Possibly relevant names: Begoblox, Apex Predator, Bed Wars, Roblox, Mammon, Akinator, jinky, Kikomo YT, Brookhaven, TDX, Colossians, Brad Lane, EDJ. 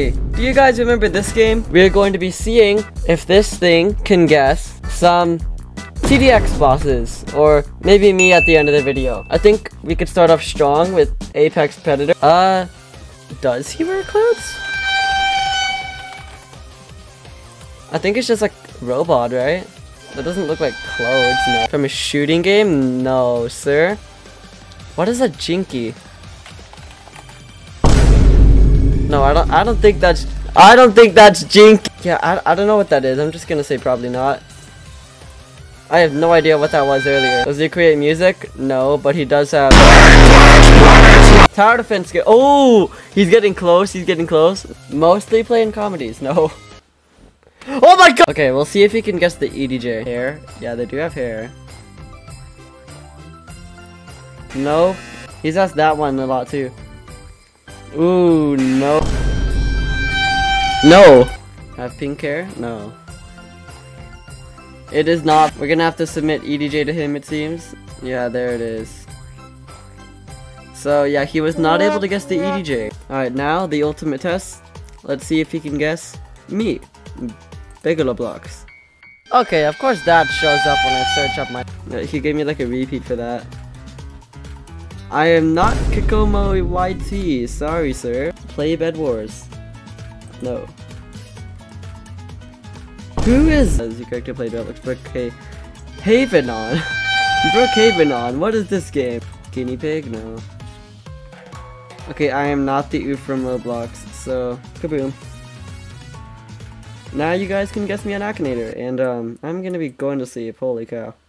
Hey, do you guys remember this game? We're going to be seeing if this thing can guess some TDX bosses, or maybe me at the end of the video. I think we could start off strong with Apex Predator. Does he wear clothes? I think it's just like robot, right? That doesn't look like clothes, no. From a shooting game? No, sir. What is a jinky? No, I don't think that's jinky. Yeah, I don't know what that is. I'm just gonna say probably not. I have no idea what that was earlier. Does he create music? No, but he does have tower defense. Oh, he's getting close. He's getting close. Mostly playing comedies. No. Oh my god! Okay, we'll see if he can guess the EDJ. Hair? Yeah, they do have hair. No. He's asked that one a lot too. Ooh, no. No! Have pink hair? No. It is not. We're gonna have to submit EDJ to him, it seems. Yeah, there it is. So, yeah, he was not able to guess the EDJ. Alright, now the ultimate test. Let's see if he can guess me. Begoblox. Okay, of course that shows up when I search up my... He gave me like a repeat for that. I am not Kikomo YT, sorry sir. Play Bed Wars. No. Who is this? You correctly played Roblox. Brookhaven on. Brookhaven on, what is this game? Guinea pig? No. Okay, I am not the oof from Roblox, so kaboom. Now you guys can guess me on Akinator, and I'm gonna be going to sleep, holy cow.